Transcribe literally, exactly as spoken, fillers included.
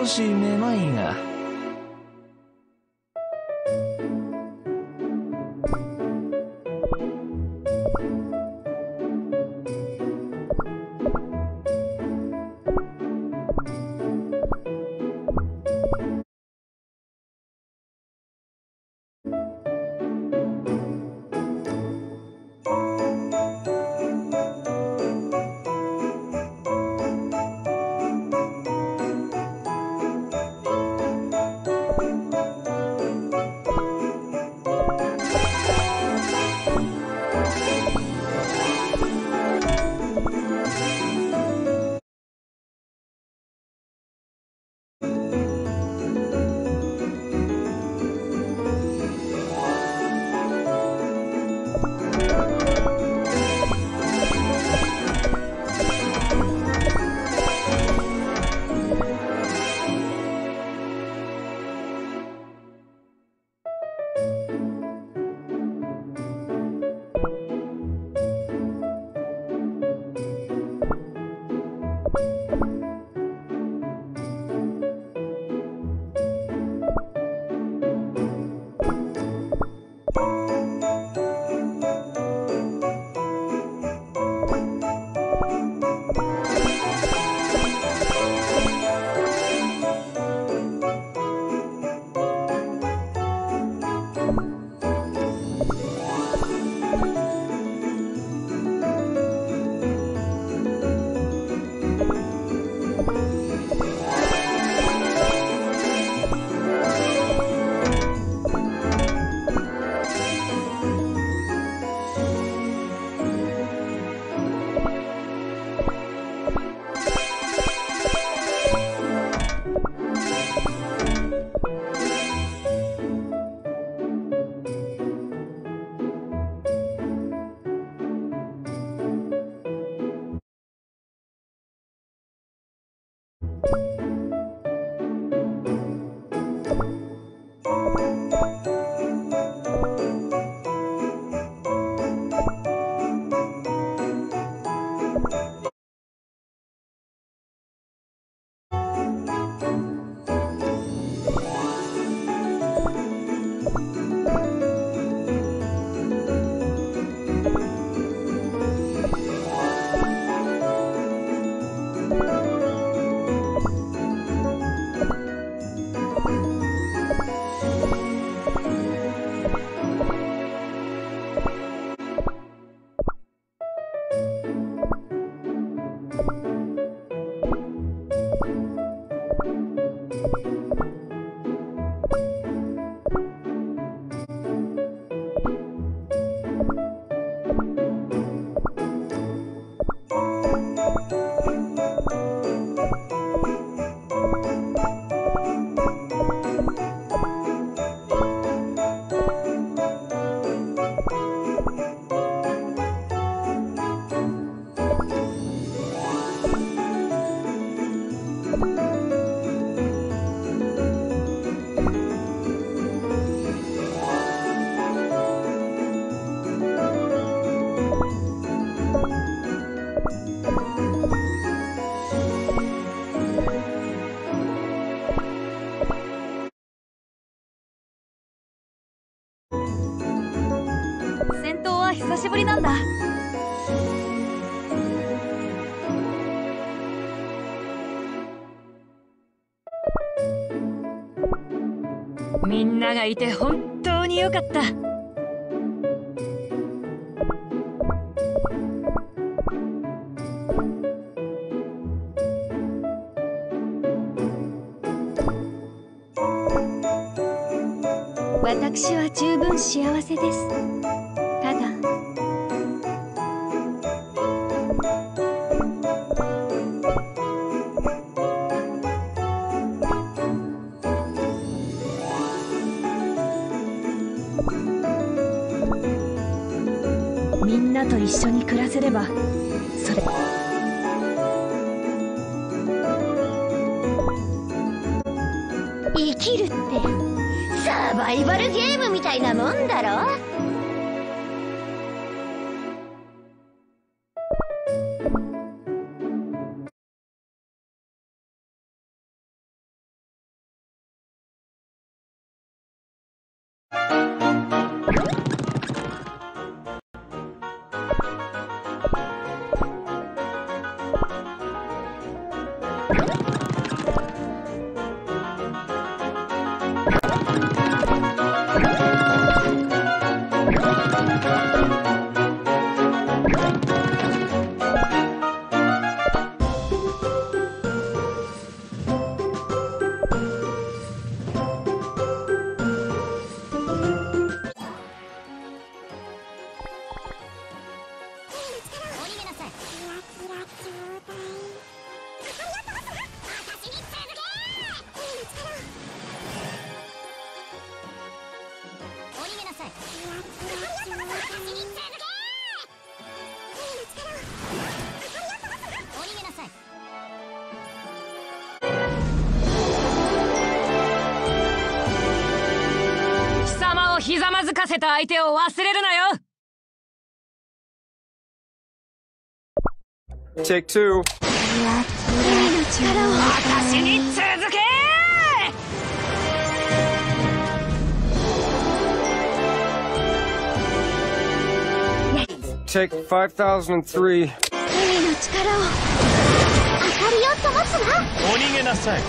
少しめまいが。みんながいて本当によかった。私は十分幸せです。ただみんなと一緒に暮らせればそれ生きるってサバイバルゲームみたいなもんだろ。ひざまずかせた相手を忘れるなよ。Take two。私に続け。Take five thousand and three。海の力を。当たりを飛ばすな。お逃げなさい。